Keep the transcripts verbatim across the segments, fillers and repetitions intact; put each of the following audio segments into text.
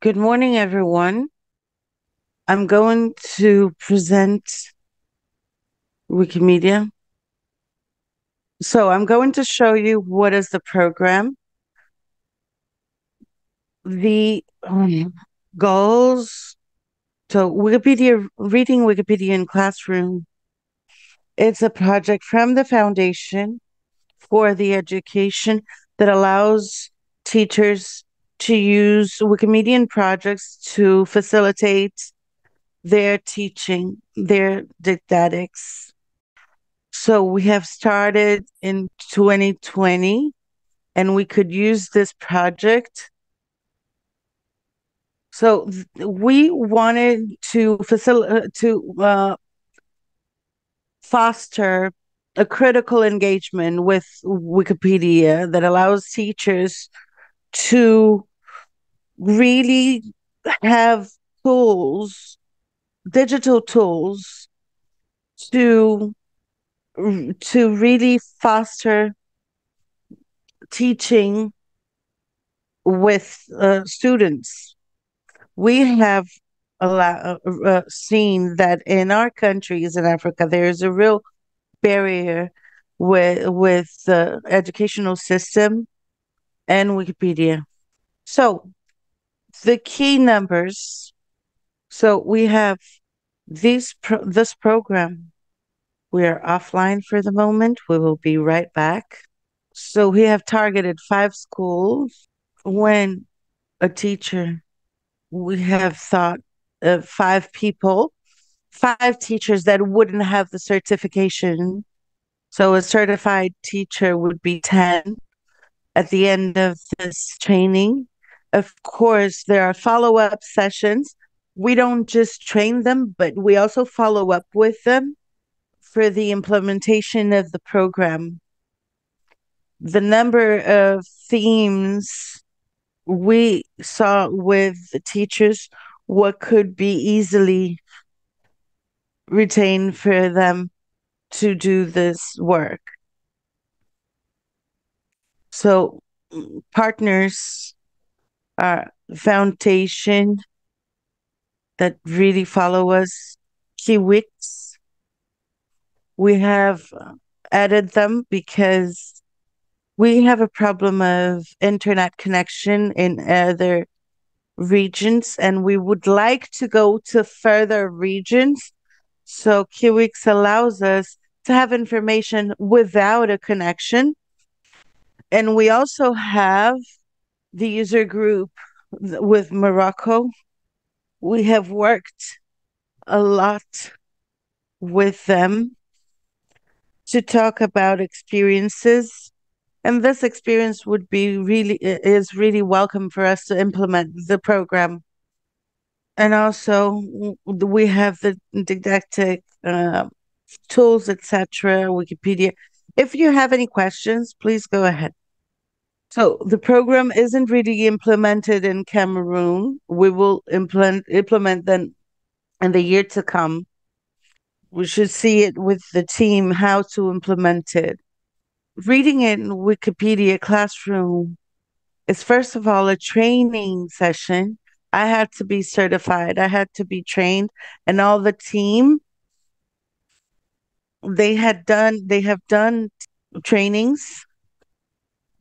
Good morning, everyone. I'm going to present Wikimedia. So I'm going to show you what is the program, the um, goals. So Wikipedia, reading Wikipedia in classroom. It's a project from the Foundation for the Education that allows teachers to use Wikimedian projects to facilitate their teaching, their didactics. So we have started in twenty twenty, and we could use this project. So we wanted to facilitate to uh, foster a critical engagement with Wikipedia that allows teachers to really have tools, digital tools, to to really foster teaching with uh, students. We have a lot, uh, seen that in our countries in Africa, there is a real barrier with with the uh, educational system and Wikipedia. So the key numbers. So we have these pro this program. We are offline for the moment. We will be right back. So we have targeted five schools. When a teacher, we have thought of five people, five teachers that wouldn't have the certification. So a certified teacher would be ten at the end of this training. Of course, there are follow-up sessions. We don't just train them, but we also follow up with them for the implementation of the program. The number of themes we saw with the teachers, what could be easily retained for them to do this work. So partners are foundation that really follow us, Kiwix. We have added them because we have a problem of internet connection in other regions, and we would like to go to further regions. So Kiwix allows us to have information without a connection. And we also have the user group with Morocco. We have worked a lot with them to talk about experiences. And this experience would be really, is really welcome for us to implement the program. And also we have the didactic uh, tools, et cetera, Wikipedia. If you have any questions, please go ahead. So the program isn't really implemented in Cameroon. We will implement implement them in the year to come. We should see it with the team, how to implement it. Reading in Wikipedia classroom is, first of all, a training session. I had to be certified. I had to be trained. And all the team, they had done, they have done trainings.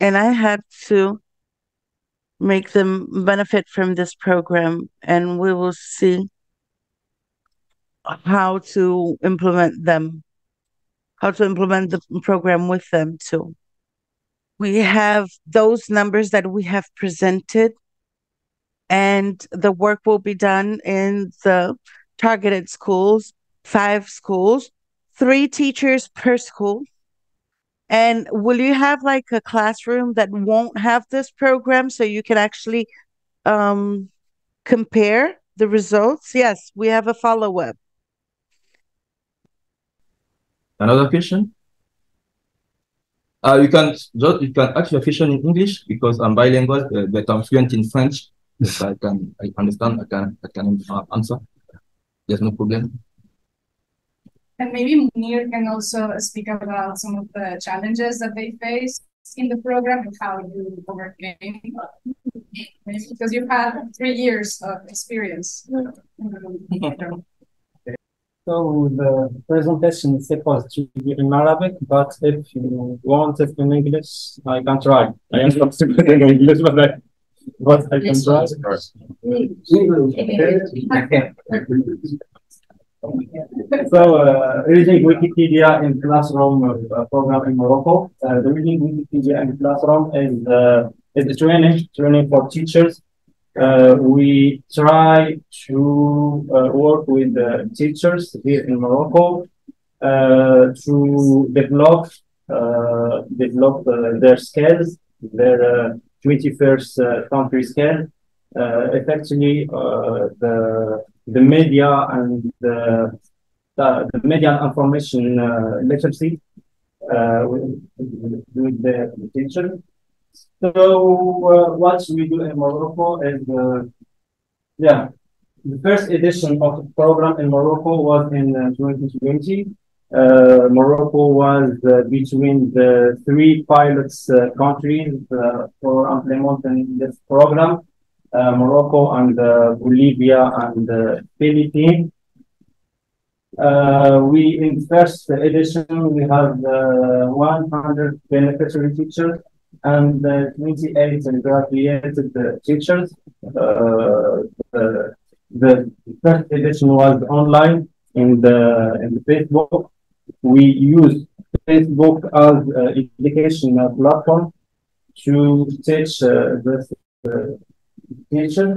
And I had to make them benefit from this program, and we will see how to implement them, how to implement the program with them too. We have those numbers that we have presented, and the work will be done in the targeted schools, five schools, three teachers per school. And will you have like a classroom that won't have this program so you can actually um, compare the results? Yes, we have a follow-up. Another question? Uh, you can just, you can ask your question in English because I'm bilingual, uh, but I'm fluent in French. So I can I understand, I can, I can answer. There's no problem. And maybe Munir can also speak about some of the challenges that they face in the program and how you overcame, because you've had three years of experience. So the presentation is supposed to be in Arabic, but if you want it in English, I can try. I am not stupid in English, but I, but I can try. So, uh, reading Wikipedia in classroom uh, program in Morocco. Uh, the reading Wikipedia in classroom is uh, is the training training for teachers. Uh, we try to uh, work with uh, teachers here in Morocco uh, to develop uh, develop uh, their skills, their uh, twenty-first uh, century skills. Uh, effectively, uh, the the media and the, the, the media information uh, literacy uh, with, with the, the teacher. So uh, what we do in Morocco is, uh, yeah, the first edition of the program in Morocco was in uh, twenty twenty. Uh, Morocco was uh, between the three pilot uh, countries uh, for implementing this program. Uh, Morocco and uh, Bolivia and uh, Philippines. Uh, we, in first edition, we have uh, one hundred beneficiary teachers and uh, twenty-eight graduated uh, teachers. Uh, the, the first edition was online in the, in the Facebook. We use Facebook as an uh, education platform to teach uh, this uh, teacher.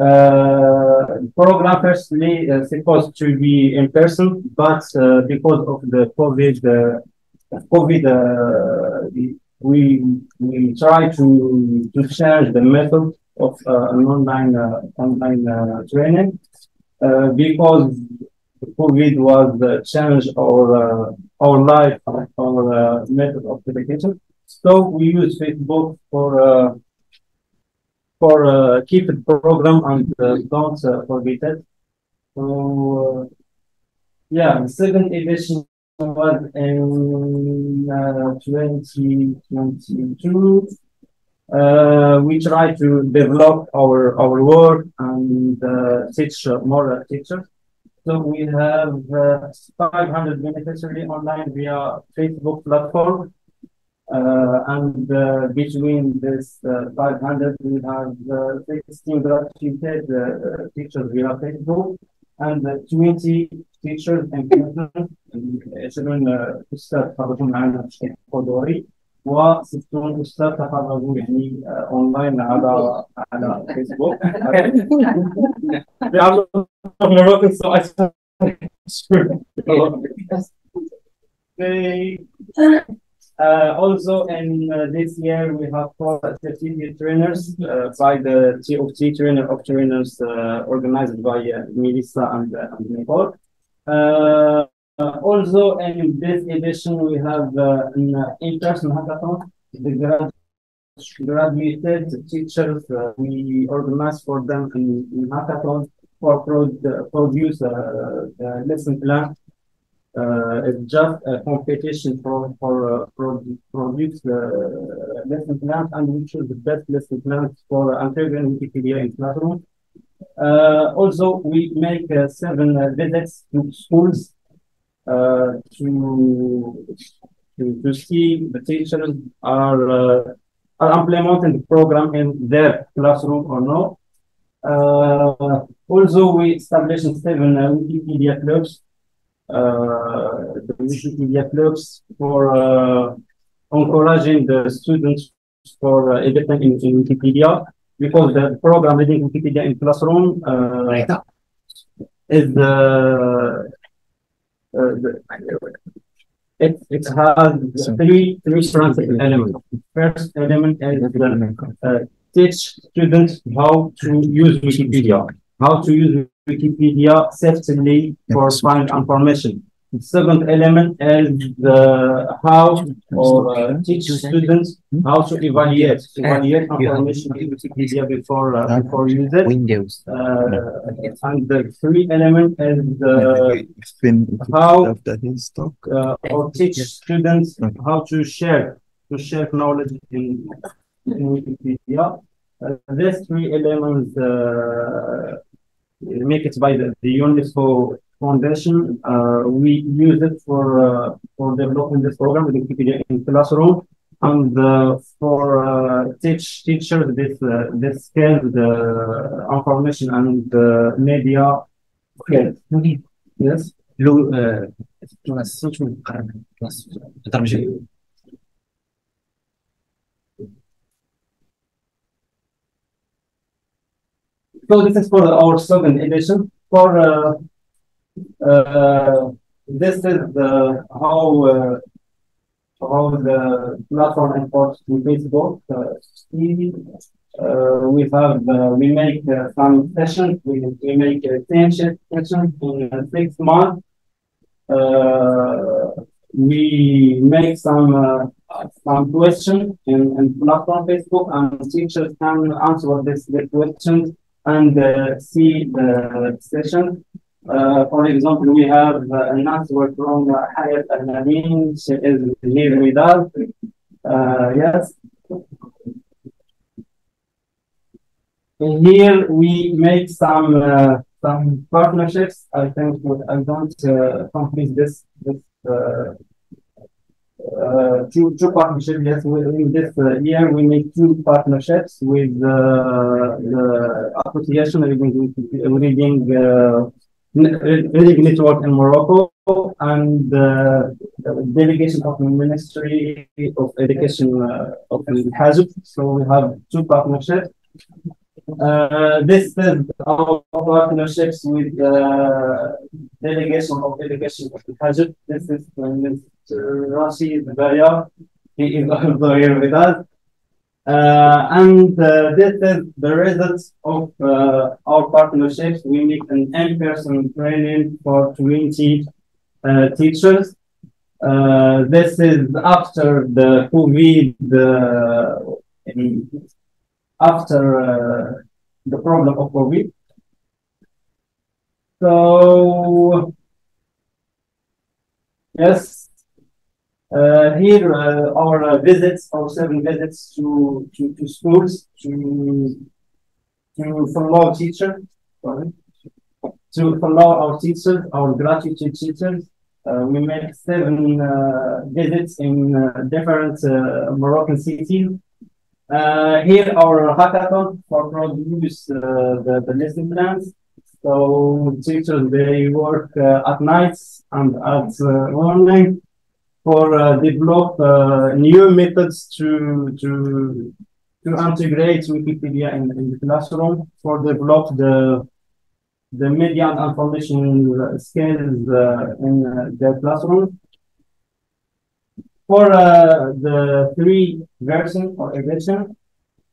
Uh, program firstly uh, supposed to be in person, but uh, because of the COVID, uh, COVID, uh, we we try to to change the method of uh, an online uh, online uh, training uh, because COVID was uh, changed our uh, our life, our uh, method of education. So we use Facebook for. Uh, For uh, keep the program and uh, don't uh, forget it. So uh, yeah, the second edition was in uh, twenty twenty-two. Uh, we try to develop our our work and uh, teach uh, more uh, teachers. So we have uh, five hundred beneficiaries online via Facebook platform. Uh, and uh, between this uh, five hundred, we have uh, sixteen graduated uh, teachers via Facebook and uh, twenty teachers and children أستاذ تخرجوا معنا في حضوري وستون أستاذ تخرجوا يعني أونلاين على على فيسبوك. Uh, also, in uh, this year, we have four certificate trainers uh, by the T O T trainer of trainers uh, organized by uh, Melissa and, uh, and Nicole. Uh, also, in this edition, we have uh, an uh, in-person hackathon. The grad graduated teachers, uh, we organized for them in, in hackathon for pro produce uh, uh, lesson plan. Uh, it's just a competition for for uh, for produce uh, lesson plans, and we choose the best lesson plans for uh, integrating Wikipedia in classroom. Uh, also, we make uh, seven uh, visits to schools uh, to, to to see the teachers are uh, are implementing the program in their classroom or not. Uh, also, we established seven uh, Wikipedia clubs. Uh, the Wikipedia clubs for uh, encouraging the students for uh, editing in, in Wikipedia, because the program reading Wikipedia in classroom uh, right. is the, uh, the it it has three three strands elements. First element is the, uh, teach students how to use Wikipedia, how to use Wikipedia safely for find information. The second element is the how or uh, teach students how to evaluate evaluate information in Wikipedia before uh, before use it. Windows. Uh, and the three element is the how uh, or teach students how to share to share knowledge in, in Wikipedia. Uh, these three elements uh, make it by the, the UNESCO Foundation. Uh, we use it for uh, for developing this program with Wikipedia in classroom, and uh, for uh, teach teachers this uh, this scale, the uh, information and the uh, media scale. Okay. Yes. So this is for our second edition. For uh, uh, this is the how uh, how the platform imports to Facebook. Uh, uh, we have uh, we make uh, some sessions. We we make uh, ten sessions in uh, six months. Uh, we make some uh, some questions in, in platform Facebook, and teachers can answer this the questions and uh, see the session. Uh, for example, we have uh, an answer from uh, Hajeb and she is here with us. Uh, yes. And here we make some uh, some partnerships. I think I don't uh, complete this this uh, uh, two two partnerships. Yes, we, in this uh, year we make two partnerships with uh, the association reading reading. Uh, Reading Network in Morocco and uh, the delegation of the Ministry of Education uh, of Hajeb. So we have two partnerships. Uh, this is our partnerships with the uh, delegation of education of Hajeb. This is Mister Rashid Baya. He is also here with us. Uh, and uh, this is the results of uh, our partnerships. We make an in-person training for twenty uh, teachers. Uh, this is after the COVID, uh, after uh, the problem of COVID. So, yes. Uh, here uh, our uh, visits, our seven visits to, to, to schools, to, to follow teachers, sorry, to follow our teachers, our gratitude teachers. Uh, we made seven uh, visits in uh, different uh, Moroccan cities. Uh, here our hackathon for produce uh, the, the lesson plans. So teachers, they work uh, at nights and at uh, morning. For uh, develop uh, new methods to to to integrate Wikipedia in, in the classroom, for develop the the media and information skills uh, in uh, the classroom. For uh, the three version or edition,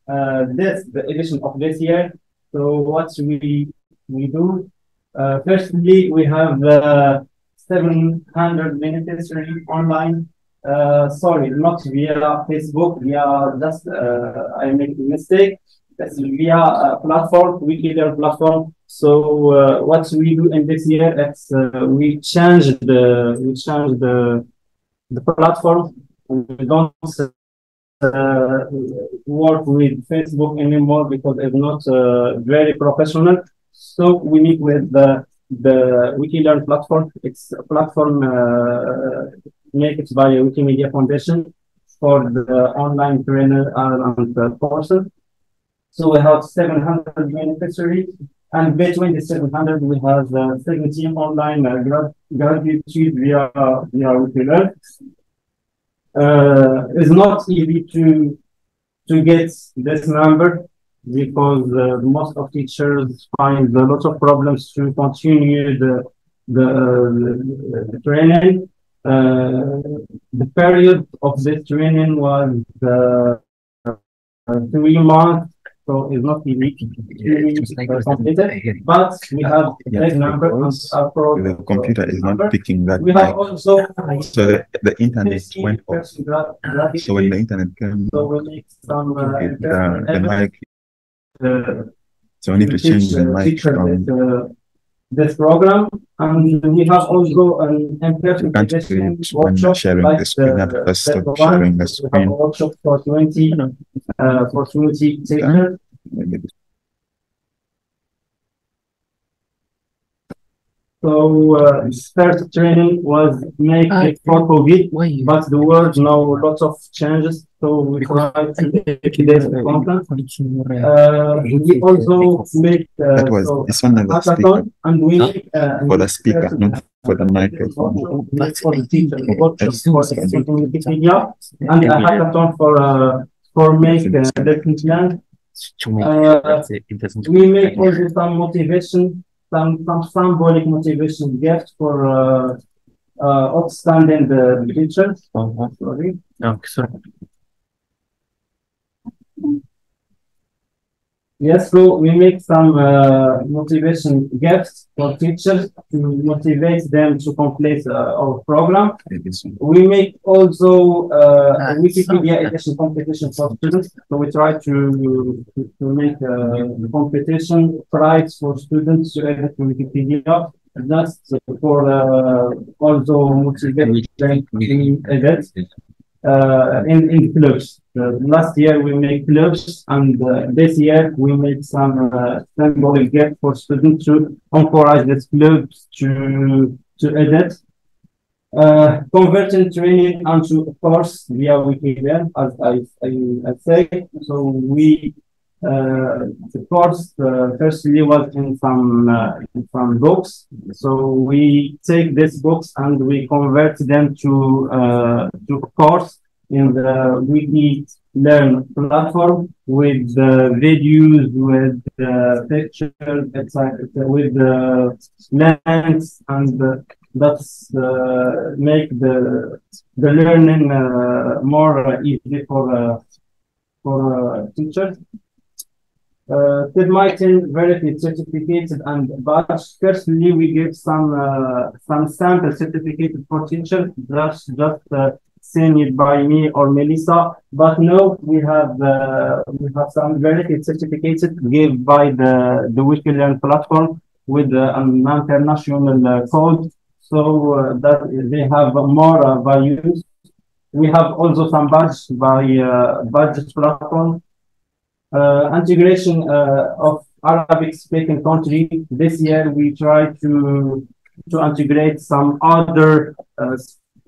uh, this the edition of this year. So what we we do? Uh, firstly, we have. Uh, seven hundred minutes online, uh, sorry, not via Facebook, via just, uh, I make a mistake, that's via uh, platform, WikiLearn platform. So uh, what we do in this year, it's, uh, we change the, we change the, the platform. We don't uh, work with Facebook anymore because it's not uh, very professional. So we meet with the The WikiLearn platform. It's a platform uh, made by Wikimedia Foundation for the online trainer and the courses. So we have seven hundred beneficiaries, and between the seven hundred, we have uh, seventeen online uh, graduate via via WikiLearn. Uh, it's not easy to to get this number, because uh, most of teachers find a lot of problems to continue the the, uh, the training. Uh, the period of this training was uh, three months, so it's not really completed, but we have yeah, a number the computer is not picking that. We have also so the, the internet went off. So when the internet came, so we make some uh, it, uh, the mic. Uh, so we need to change the mic from. This program, and we have also an impression workshop sharing like the screen the, the stop sharing the screen. Workshop for twenty uh, for twenty takers. Yeah. So uh, first training was made I, for COVID, why? But the world now lots of changes. So we because tried to make this content. Uh, we also make uh, that was so this one the speaker. And we no? uh, for the speaker, uh, not for the microphone. For the teacher, for Wikipedia, and a hackathon for uh, for make uh, different land. Uh, we make also some motivation. Some, some symbolic motivation gift for uh, uh, outstanding the teachers. Uh-huh. Sorry. Oh, sorry. Yes, so we make some uh, motivation gifts for teachers to motivate them to complete uh, our program. We make also uh, a Wikipedia edition competition for students. So we try to, to, to make a competition prize for students to edit Wikipedia. That's for uh, also motivate them to edit. Uh, in, in clubs. Uh, last year we made clubs, and uh, this year we made some uh, symbolic gift for students to encourage these clubs to to edit. Uh, converting training onto a course via Wikimedia, as I, I, I say. So we uh, the course uh, firstly was in some uh, in some books. So we take these books and we convert them to uh, to course in the WikiLearn platform with the uh, videos, with the uh, pictures, et cetera, with the uh, links, and uh, that's uh, make the the learning uh, more easy for uh, for uh, teachers. Uh, did my team verify certificated and badge? Firstly, we give some uh, some sample certificated for teachers. That's just uh, seen it by me or Melissa. But no, we have uh, we have some verified certificates given by the the WikiLearn platform with uh, an international uh, code, so uh, that they have more uh, values. We have also some badges by uh, badges platform. Uh, integration uh, of Arabic-speaking country. This year we try to to integrate some other uh,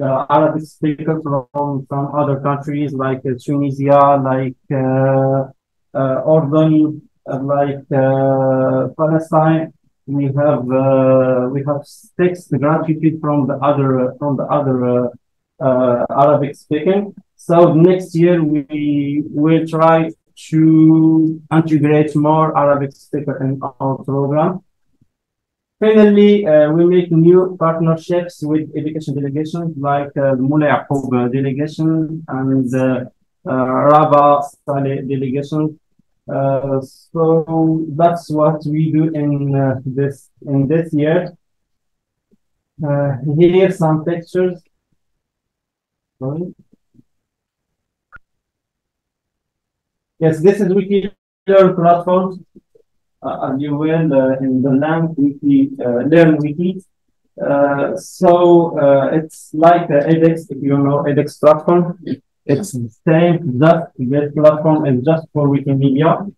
uh, Arabic speakers from some other countries like uh, Tunisia, like uh, uh, Jordan, uh, like uh, Palestine. We have uh, we have six graduates from the other from the other uh, uh, Arabic-speaking. So next year we will try to integrate more Arabic speakers in our program. Finally, uh, we make new partnerships with education delegations like uh, Muley Akuba delegation and uh, uh, Rabat Saleh delegation. Uh, so that's what we do in uh, this in this year. Uh, here are some pictures. Sorry. Yes, this is WikiLearn platform, uh, as you will uh, in the land Wiki uh, Learn Wiki. Uh, so uh, it's like the edX, if you know edX platform. It's the same, just this platform is just for Wikimedia.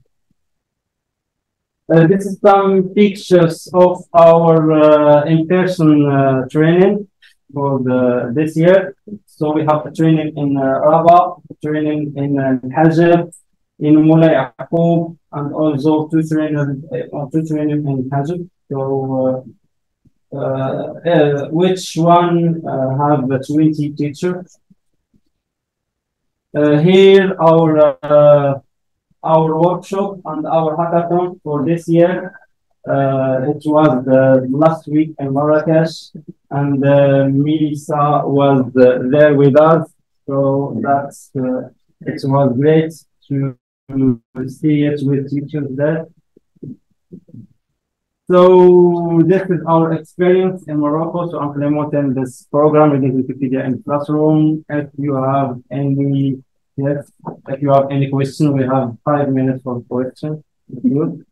Uh, this is some pictures of our uh, in-person uh, training for the this year. So we have a training in uh, Rabat, training in uh, Hajeb, in Muley Akuba, and also two trainers, uh, two trainers in Hajib. So, uh, uh, uh, which one uh, have the twenty teachers? Uh, here our uh, our workshop and our hackathon for this year. Uh, it was the last week in Marrakesh, and uh, Melissa was uh, there with us. So that's uh, it was great to. see it with teachers there. So this is our experience in Morocco. So I'm promoting this program with Wikipedia in classroom. If you have any yes, if you have any question, we have five minutes for questions. Good.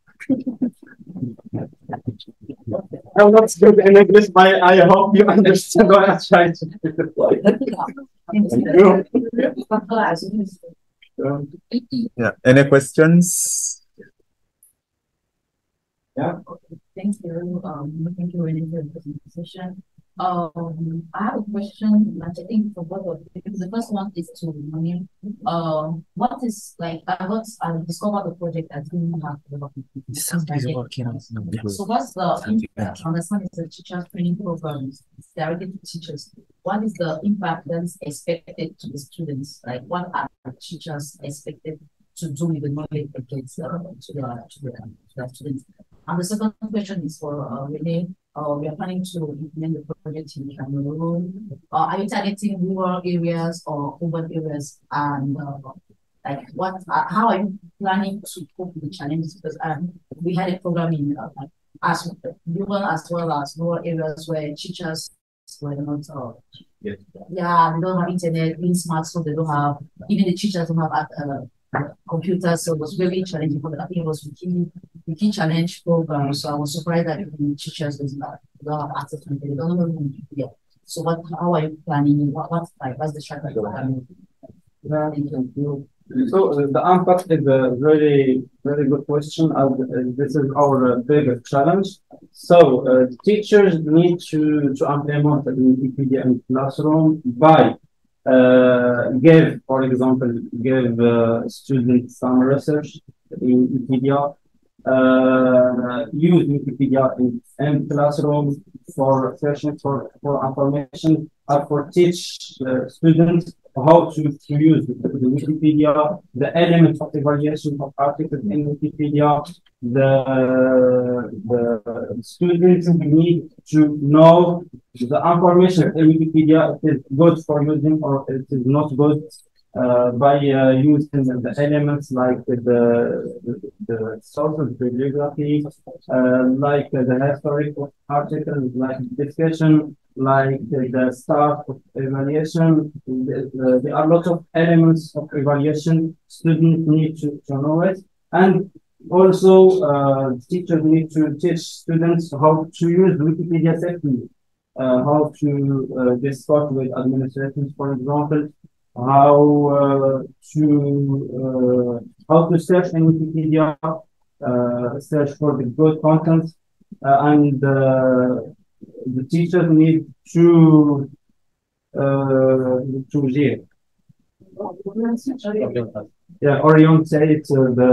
I'm not good in English, but I hope you understand what I try to do. Yeah. Any questions? Yeah. Okay. Thank you. Um, thank you very much for the presentation. Um, I have a question that I think for both of you, because the first one is to Monique. Um, what is like I got I discovered the project that we have developed. So what's the impact? I understand it's a teacher training program directed to teachers. What is the impact that's expected to the students? Like what are teachers expected to do with the knowledge that gets uh, to the to the, to the students? And the second question is for uh, Renee. Uh, we are planning to implement the project in Cameroon. Uh, are you targeting rural areas or urban areas? And uh, like, what? Uh, how are you planning to cope with the challenges? Because um, we had a program in uh, as urban as well as rural areas where teachers were not. Uh, yeah. yeah, they don't have internet, being smart, so they don't have even the teachers don't have. Uh, Computer, so it was really challenging. But I think it was Wiki, Wiki challenge program. So I was surprised that the teachers does not have access to it. They don't know Wikipedia. So what? How are you planning? What? What's like? What's the strategy? Yeah. So uh, the impact is a very, very good question. Uh, this is our uh, biggest challenge. So uh, teachers need to to implement Wikipedia in classroom by. Uh, give, for example, give uh, students some research in Wikipedia, uh, use Wikipedia in, in classrooms for searching for, for information, or for teach uh, students how to, to use the, the Wikipedia, the elements of evaluation of articles in Wikipedia. The, the students need to know the information in Wikipedia is good for using or it is not good uh, by uh, using the elements like the the, the sources, bibliography, uh, like the historic of articles, like discussion, like the start of evaluation. There are lots of elements of evaluation. Students need to, to know it. And also, uh, teachers need to teach students how to use Wikipedia safely, uh, how to uh, discuss with administrators, for example, how uh, to uh, how to search in Wikipedia, uh, search for the good content, uh, and uh, the teachers need to uh, to hear. Yeah, Orion said it, uh, the,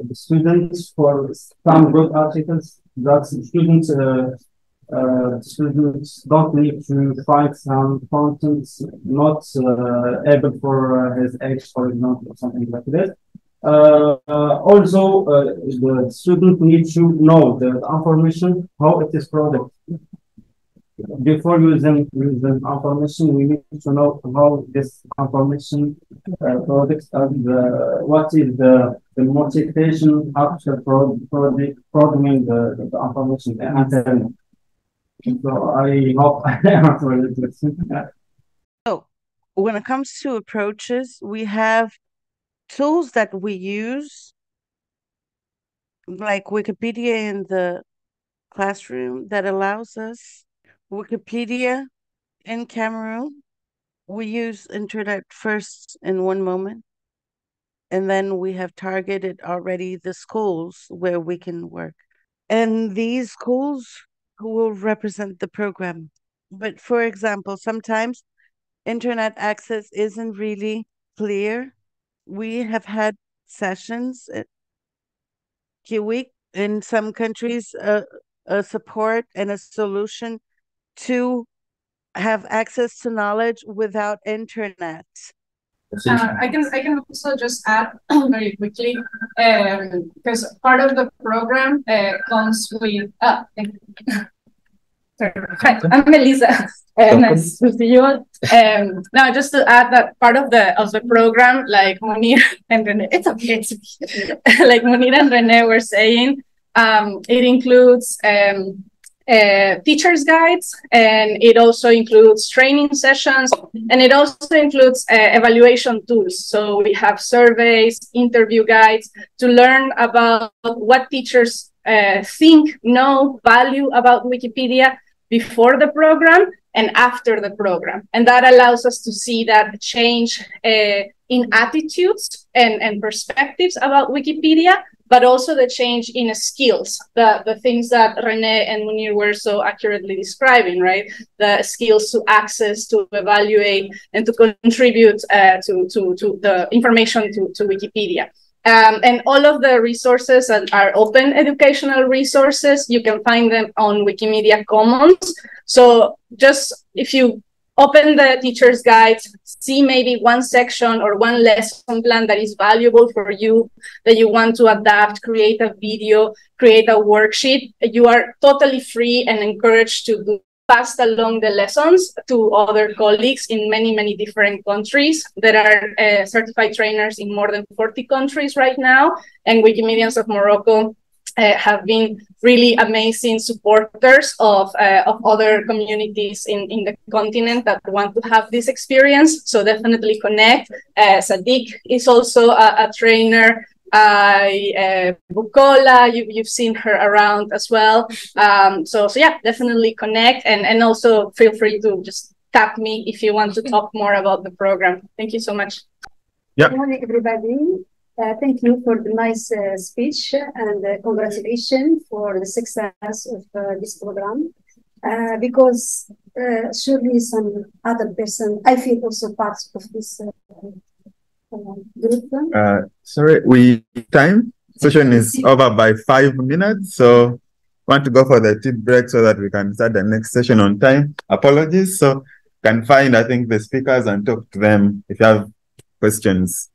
the students for some good articles that students uh, uh, students don't need to find some contents not uh, able for uh, his age, for example, or something like that. Uh, uh, also, uh, the student needs to know the information how it is produced. Before using, using information, we need to know how this information uh, products and the, what is the, the motivation after pro pro programming the, the information and so I hope I answered the question. So when it comes to approaches, we have tools that we use, like Wikipedia in the classroom that allows us. Wikipedia in Cameroon, we use internet first in one moment, and then we have targeted already the schools where we can work. And these schools will represent the program. But for example, sometimes internet access isn't really clear. We have had sessions at Kiwix in some countries, uh, a support and a solution to have access to knowledge without internet. Uh, I can I can also just add very quickly because um, part of the program uh, comes with. Ah, thank you. Hi, I'm Elisa. Uh, nice to see you. Um, now, just to add that part of the of the program, like Munir and Rene, it's okay, it's okay. like Munir and Rene were saying, um, it includes um, uh, teachers' guides, and it also includes training sessions, and it also includes uh, evaluation tools. So we have surveys, interview guides to learn about what teachers uh, think, know, value about Wikipedia before the program and after the program. And that allows us to see that change uh, in attitudes and, and perspectives about Wikipedia, but also the change in skills, the, the things that Rene and Munir were so accurately describing, right? The skills to access, to evaluate, and to contribute uh, to, to, to the information to, to Wikipedia. Um, and all of the resources that are open educational resources, you can find them on Wikimedia Commons. So just if you open the teacher's guide, see maybe one section or one lesson plan that is valuable for you, that you want to adapt, create a video, create a worksheet, you are totally free and encouraged to do passed along the lessons to other colleagues in many, many different countries. There are uh, certified trainers in more than forty countries right now, and Wikimedians of Morocco uh, have been really amazing supporters of, uh, of other communities in, in the continent that want to have this experience. So definitely connect. Uh, Sadiq is also a, a trainer. I uh, Bukola, you, you've seen her around as well. Um, so, so yeah, definitely connect, and and also feel free to just tap me if you want to talk more about the program. Thank you so much. Yeah. Good morning, everybody. Uh, thank you for the nice uh, speech, and uh, congratulations for the success of uh, this program. Uh, because uh, surely some other person, I feel also part of this. Uh, Uh, sorry, we time session is over by five minutes, so want to go for the tea break so that we can start the next session on time. Apologies. So you can find, I think, the speakers and talk to them if you have questions.